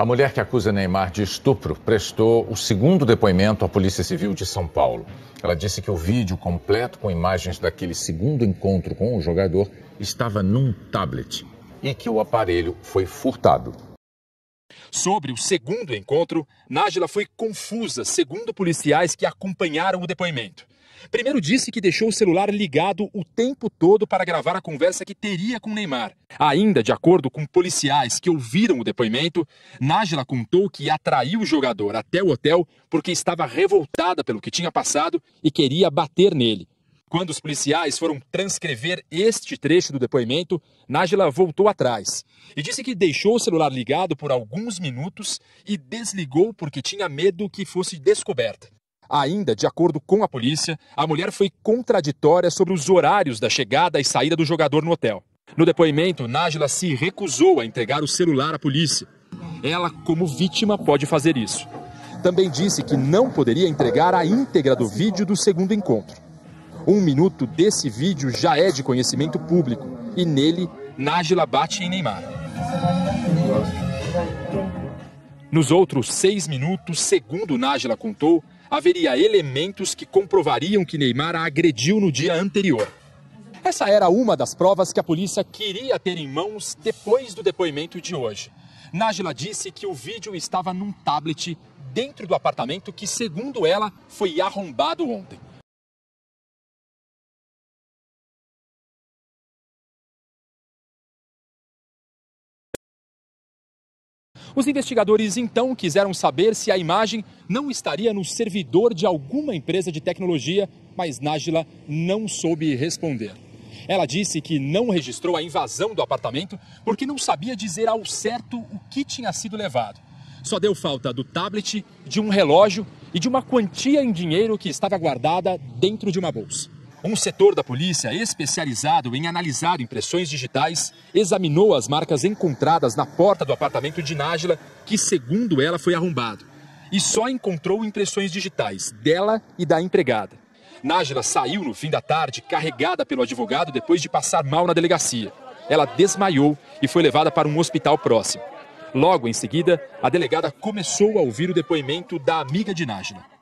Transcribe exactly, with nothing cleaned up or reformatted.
A mulher que acusa Neymar de estupro prestou o segundo depoimento à Polícia Civil de São Paulo. Ela disse que o vídeo completo com imagens daquele segundo encontro com o jogador estava num tablet e que o aparelho foi furtado. Sobre o segundo encontro, Najila foi confusa, segundo policiais que acompanharam o depoimento. Primeiro disse que deixou o celular ligado o tempo todo para gravar a conversa que teria com Neymar. Ainda de acordo com policiais que ouviram o depoimento, Najila contou que atraiu o jogador até o hotel porque estava revoltada pelo que tinha passado e queria bater nele. Quando os policiais foram transcrever este trecho do depoimento, Najila voltou atrás e disse que deixou o celular ligado por alguns minutos e desligou porque tinha medo que fosse descoberta. Ainda, de acordo com a polícia, a mulher foi contraditória sobre os horários da chegada e saída do jogador no hotel. No depoimento, Najila se recusou a entregar o celular à polícia. Ela, como vítima, pode fazer isso. Também disse que não poderia entregar a íntegra do vídeo do segundo encontro. Um minuto desse vídeo já é de conhecimento público e nele, Najila bate em Neymar. Nos outros seis minutos, segundo Najila contou, haveria elementos que comprovariam que Neymar a agrediu no dia anterior. Essa era uma das provas que a polícia queria ter em mãos depois do depoimento de hoje. Najila disse que o vídeo estava num tablet dentro do apartamento que, segundo ela, foi arrombado ontem. Os investigadores, então, quiseram saber se a imagem não estaria no servidor de alguma empresa de tecnologia, mas Najila não soube responder. Ela disse que não registrou a invasão do apartamento porque não sabia dizer ao certo o que tinha sido levado. Só deu falta do tablet, de um relógio e de uma quantia em dinheiro que estava guardada dentro de uma bolsa. Um setor da polícia especializado em analisar impressões digitais examinou as marcas encontradas na porta do apartamento de Najila, que, segundo ela, foi arrombado. E só encontrou impressões digitais dela e da empregada. Najila saiu no fim da tarde, carregada pelo advogado depois de passar mal na delegacia. Ela desmaiou e foi levada para um hospital próximo. Logo em seguida, a delegada começou a ouvir o depoimento da amiga de Najila.